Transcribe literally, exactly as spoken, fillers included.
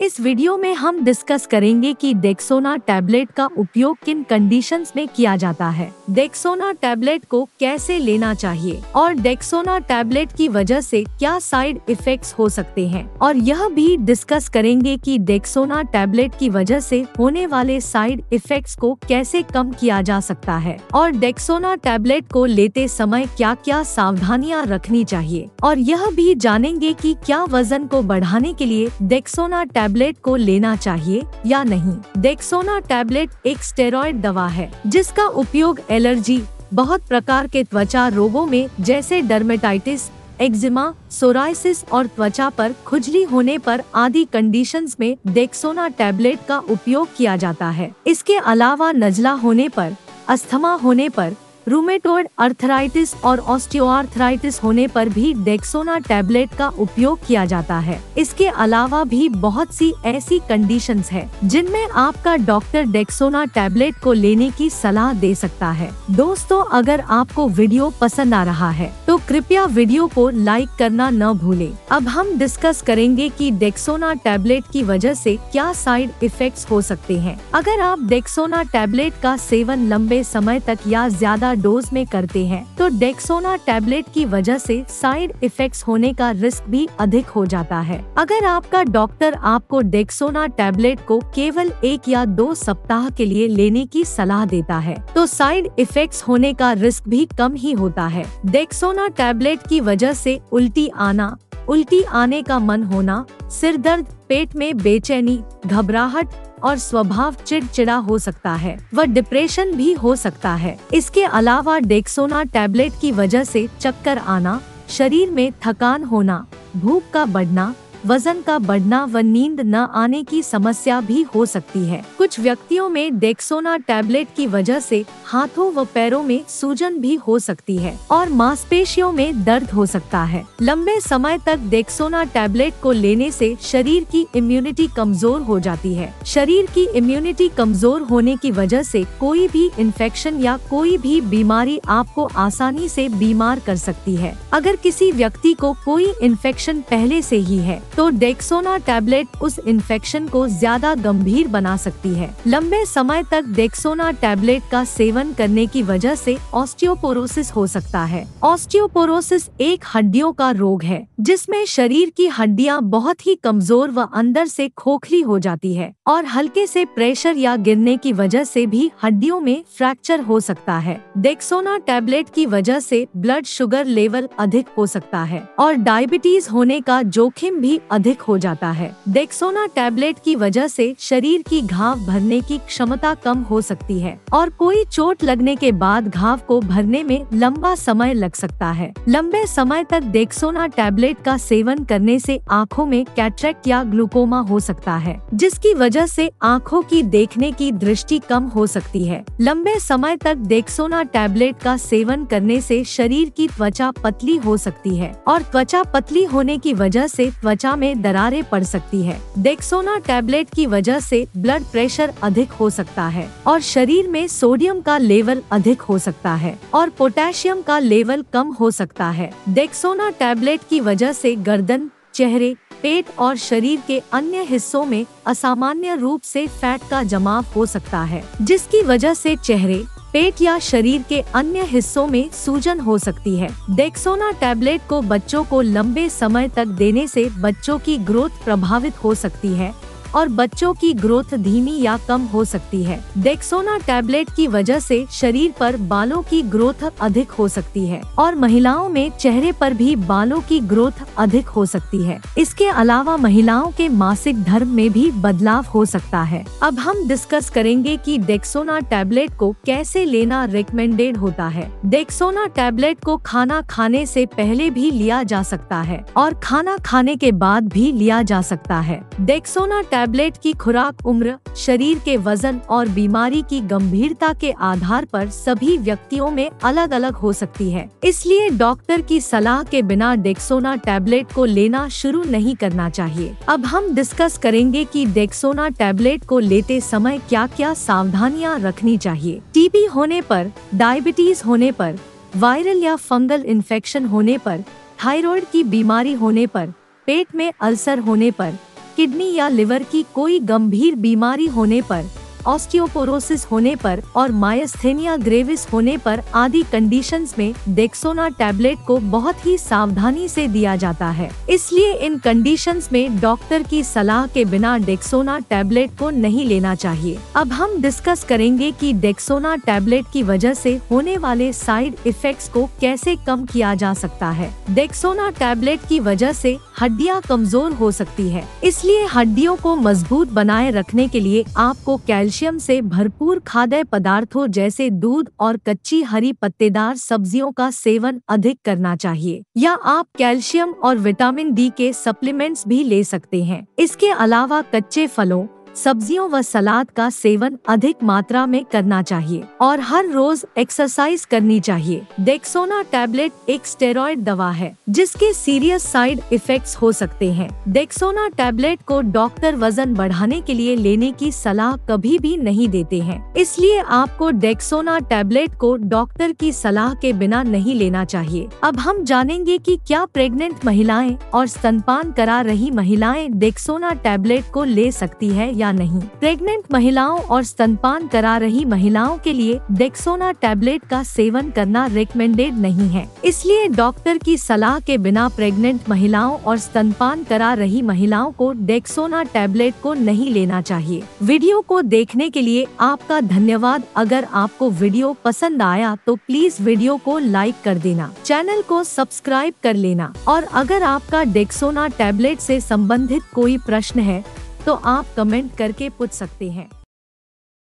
इस वीडियो में हम डिस्कस करेंगे कि डेक्सोना टैबलेट का उपयोग किन कंडीशंस में किया जाता है, डेक्सोना टैबलेट को कैसे लेना चाहिए और डेक्सोना टैबलेट की वजह से क्या साइड इफेक्ट्स हो सकते हैं। और यह भी डिस्कस करेंगे कि डेक्सोना टैबलेट की वजह से होने वाले साइड इफेक्ट्स को कैसे कम किया जा सकता है और डेक्सोना टैबलेट को लेते समय क्या क्या सावधानियाँ रखनी चाहिए। और यह भी जानेंगे कि क्या वजन को बढ़ाने के लिए डेक्सोना टैबलेट को लेना चाहिए या नहीं। डेक्सोना टैबलेट एक स्टेरॉइड दवा है जिसका उपयोग एलर्जी, बहुत प्रकार के त्वचा रोगों में जैसे डर्मेटाइटिस, एक्जिमा, सोराइसिस और त्वचा पर खुजली होने पर आदि कंडीशंस में डेक्सोना टैबलेट का उपयोग किया जाता है। इसके अलावा नजला होने पर, अस्थमा होने पर, रूमेटॉइड अर्थराइटिस और ऑस्टियोआर्थराइटिस होने पर भी डेक्सोना टैबलेट का उपयोग किया जाता है। इसके अलावा भी बहुत सी ऐसी कंडीशंस है जिनमें आपका डॉक्टर डेक्सोना टैबलेट को लेने की सलाह दे सकता है। दोस्तों, अगर आपको वीडियो पसंद आ रहा है तो कृपया वीडियो को लाइक करना न भूले। अब हम डिस्कस करेंगे कि डेक्सोना टैबलेट की वजह से क्या साइड इफेक्ट्स हो सकते हैं। अगर आप डेक्सोना टैबलेट का सेवन लंबे समय तक या ज्यादा डोज में करते हैं तो डेक्सोना टैबलेट की वजह से साइड इफेक्ट्स होने का रिस्क भी अधिक हो जाता है। अगर आपका डॉक्टर आपको डेक्सोना टैबलेट को केवल एक या दो सप्ताह के लिए लेने की सलाह देता है तो साइड इफेक्ट्स होने का रिस्क भी कम ही होता है। डेक्सोना टैबलेट की वजह से उल्टी आना, उल्टी आने का मन होना, सिर दर्द, पेट में बेचैनी, घबराहट और स्वभाव चिड़चिड़ा हो सकता है व डिप्रेशन भी हो सकता है। इसके अलावा डेक्सोना टैबलेट की वजह से चक्कर आना, शरीर में थकान होना, भूख का बढ़ना, वजन का बढ़ना व नींद न आने की समस्या भी हो सकती है। कुछ व्यक्तियों में डेक्सोना टैबलेट की वजह से हाथों व पैरों में सूजन भी हो सकती है और मांसपेशियों में दर्द हो सकता है। लंबे समय तक डेक्सोना टैबलेट को लेने से शरीर की इम्यूनिटी कमजोर हो जाती है। शरीर की इम्यूनिटी कमजोर होने की वजह से कोई भी इन्फेक्शन या कोई भी बीमारी आपको आसानी से बीमार कर सकती है। अगर किसी व्यक्ति को कोई इन्फेक्शन पहले से ही है तो डेक्सोना टैबलेट उस इन्फेक्शन को ज्यादा गंभीर बना सकती है। लंबे समय तक डेक्सोना टैबलेट का सेवन करने की वजह से ऑस्टियोपोरोसिस हो सकता है। ऑस्टियोपोरोसिस एक हड्डियों का रोग है जिसमें शरीर की हड्डियां बहुत ही कमजोर व अंदर से खोखली हो जाती है और हल्के से प्रेशर या गिरने की वजह से भी हड्डियों में फ्रैक्चर हो सकता है। डेक्सोना टैबलेट की वजह से ब्लड शुगर लेवल अधिक हो सकता है और डायबिटीज होने का जोखिम भी अधिक हो जाता है। डेक्सोना टैबलेट की वजह से शरीर की घाव भरने की क्षमता कम हो सकती है और कोई चोट लगने के बाद घाव को भरने में लंबा समय लग सकता है। लंबे समय तक डेक्सोना टैबलेट का सेवन करने से आँखों में कैटरेक्ट या ग्लूकोमा हो सकता है जिसकी वजह से आँखों की देखने की दृष्टि कम हो सकती है। लंबे समय तक डेक्सोना टैबलेट का सेवन करने से शरीर की त्वचा पतली हो सकती है और त्वचा पतली होने की वजह से त्वचा में दरारें पड़ सकती है। डेक्सोना टैबलेट की वजह से ब्लड प्रेशर अधिक हो सकता है और शरीर में सोडियम का लेवल अधिक हो सकता है और पोटेशियम का लेवल कम हो सकता है। डेक्सोना टैबलेट की वजह से गर्दन, चेहरे, पेट और शरीर के अन्य हिस्सों में असामान्य रूप से फैट का जमाव हो सकता है जिसकी वजह से चेहरे, पेट या शरीर के अन्य हिस्सों में सूजन हो सकती है। डेक्सोना टैबलेट को बच्चों को लंबे समय तक देने से बच्चों की ग्रोथ प्रभावित हो सकती है और बच्चों की ग्रोथ धीमी या कम हो सकती है। डेक्सोना टैबलेट की वजह से शरीर पर बालों की ग्रोथ अधिक हो सकती है और महिलाओं में चेहरे पर भी बालों की ग्रोथ अधिक हो सकती है। इसके अलावा महिलाओं के मासिक धर्म में भी बदलाव हो सकता है। अब हम डिस्कस करेंगे कि डेक्सोना टैबलेट को कैसे लेना रिकमेंडेड होता है। डेक्सोना टैबलेट को खाना खाने से पहले भी लिया जा सकता है और खाना खाने के बाद भी लिया जा सकता है। डेक्सोना टैबलेट की खुराक उम्र, शरीर के वजन और बीमारी की गंभीरता के आधार पर सभी व्यक्तियों में अलग अलग हो सकती है, इसलिए डॉक्टर की सलाह के बिना डेक्सोना टैबलेट को लेना शुरू नहीं करना चाहिए। अब हम डिस्कस करेंगे कि डेक्सोना टैबलेट को लेते समय क्या क्या सावधानियां रखनी चाहिए। टीबी होने पर, डायबिटीज होने पर, वायरल या फंगल इन्फेक्शन होने पर, थायराइड की बीमारी होने पर, पेट में अल्सर होने पर, किडनी या लिवर की कोई गंभीर बीमारी होने पर, ऑस्टियोपोरोसिस होने पर और मायस्थेनिया ग्रेविस होने पर आदि कंडीशंस में डेक्सोना टैबलेट को बहुत ही सावधानी से दिया जाता है। इसलिए इन कंडीशंस में डॉक्टर की सलाह के बिना डेक्सोना टैबलेट को नहीं लेना चाहिए। अब हम डिस्कस करेंगे कि डेक्सोना टैबलेट की वजह से होने वाले साइड इफेक्ट्स को कैसे कम किया जा सकता है। डेक्सोना टैबलेट की वजह से हड्डियाँ कमजोर हो सकती है, इसलिए हड्डियों को मजबूत बनाए रखने के लिए आपको कैल्शियम कैल्शियम से भरपूर खाद्य पदार्थों जैसे दूध और कच्ची हरी पत्तेदार सब्जियों का सेवन अधिक करना चाहिए, या आप कैल्शियम और विटामिन डी के सप्लीमेंट्स भी ले सकते हैं। इसके अलावा कच्चे फलों, सब्जियों व सलाद का सेवन अधिक मात्रा में करना चाहिए और हर रोज एक्सरसाइज करनी चाहिए। डेक्सोना टैबलेट एक स्टेरॉइड दवा है जिसके सीरियस साइड इफेक्ट्स हो सकते हैं। डेक्सोना टैबलेट को डॉक्टर वजन बढ़ाने के लिए लेने की सलाह कभी भी नहीं देते हैं, इसलिए आपको डेक्सोना टैबलेट को डॉक्टर की सलाह के बिना नहीं लेना चाहिए। अब हम जानेंगे कि क्या प्रेग्नेंट महिलाएं और स्तनपान करा रही महिलाएं डेक्सोना टैबलेट को ले सकती है या नहीं। प्रेग्नेंट महिलाओं और स्तनपान करा रही महिलाओं के लिए डेक्सोना टैबलेट का सेवन करना रिकमेंडेड नहीं है, इसलिए डॉक्टर की सलाह के बिना प्रेग्नेंट महिलाओं और स्तनपान करा रही महिलाओं को डेक्सोना टैबलेट को नहीं लेना चाहिए। वीडियो को देखने के लिए आपका धन्यवाद। अगर आपको वीडियो पसंद आया तो प्लीज वीडियो को लाइक कर देना, चैनल को सब्सक्राइब कर लेना और अगर आपका डेक्सोना टैबलेट से संबंधित कोई प्रश्न है तो आप कमेंट करके पूछ सकते हैं।